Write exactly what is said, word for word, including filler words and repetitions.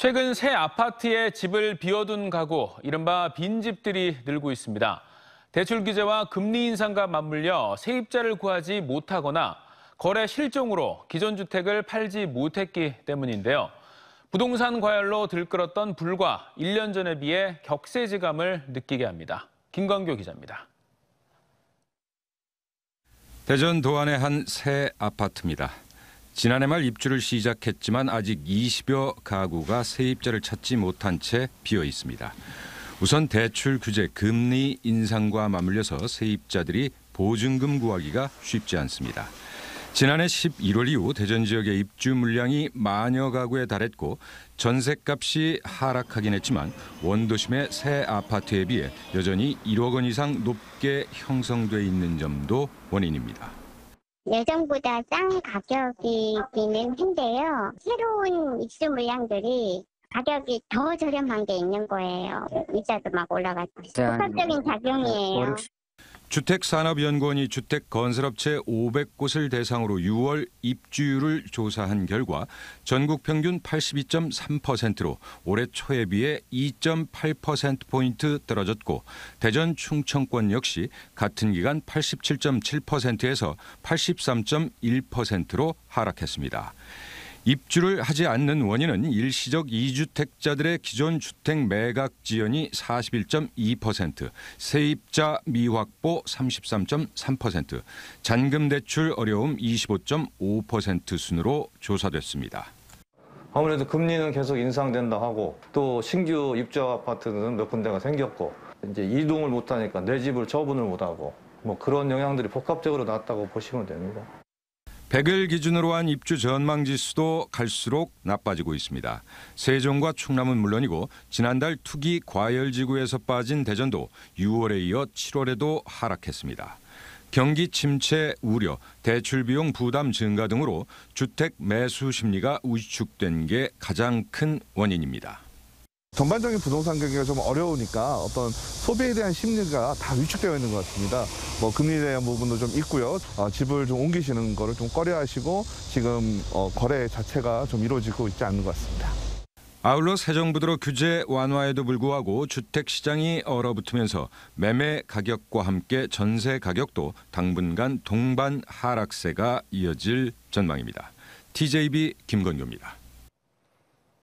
최근 새 아파트에 집을 비워둔 가구, 이른바 빈집들이 늘고 있습니다. 대출 규제와 금리 인상과 맞물려 세입자를 구하지 못하거나 거래 실종으로 기존 주택을 팔지 못했기 때문인데요. 부동산 과열로 들끓었던 불과 일 년 전에 비해 격세지감을 느끼게 합니다. 김건교 기자입니다. 대전 도안의 한 새 아파트입니다. 지난해 말 입주를 시작했지만 아직 이십여 가구가 세입자를 찾지 못한 채 비어 있습니다. 우선 대출 규제, 금리 인상과 맞물려서 세입자들이 보증금 구하기가 쉽지 않습니다. 지난해 십일월 이후 대전 지역의 입주 물량이 만여 가구에 달했고 전셋값이 하락하긴 했지만 원도심의 새 아파트에 비해 여전히 일억 원 이상 높게 형성돼 있는 점도 원인입니다. 예전보다 싼 가격이기는 한데요. 새로운 입주 물량들이 가격이 더 저렴한 게 있는 거예요. 이자도 막 올라가고 복합적인 작용이에요. 주택산업연구원이 주택건설업체 오백 곳을 대상으로 유월 입주율을 조사한 결과 전국 평균 팔십이 점 삼 퍼센트로 올해 초에 비해 이 점 팔 퍼센트포인트 떨어졌고 대전 충청권 역시 같은 기간 팔십칠 점 칠 퍼센트에서 팔십삼 점 일 퍼센트로 하락했습니다. 입주를 하지 않는 원인은 일시적 이주택자들의 기존 주택 매각 지연이 사십일 점 이 퍼센트, 세입자 미확보 삼십삼 점 삼 퍼센트, 잔금 대출 어려움 이십오 점 오 퍼센트 순으로 조사됐습니다. 아무래도 금리는 계속 인상된다 하고 또 신규 입주 아파트는 몇 군데가 생겼고 이제 이동을 못하니까 내 집을 처분을 못하고 뭐 그런 영향들이 복합적으로 나왔다고 보시면 됩니다. 백을 기준으로 한 입주 전망지수도 갈수록 나빠지고 있습니다. 세종과 충남은 물론이고 지난달 투기 과열지구에서 빠진 대전도 유월에 이어 칠월에도 하락했습니다. 경기 침체 우려, 대출 비용 부담 증가 등으로 주택 매수 심리가 위축된 게 가장 큰 원인입니다. 전반적인 부동산 경기가 좀 어려우니까 어떤 소비에 대한 심리가 다 위축되어 있는 것 같습니다. 뭐 금리에 대한 부분도 좀 있고요. 아, 집을 좀 옮기시는 거를 좀 꺼려하시고 지금 어, 거래 자체가 좀 이루어지고 있지 않는 것 같습니다. 아울러 새 정부들로 규제 완화에도 불구하고 주택 시장이 얼어붙으면서 매매 가격과 함께 전세 가격도 당분간 동반 하락세가 이어질 전망입니다. 티제이비 김건교입니다.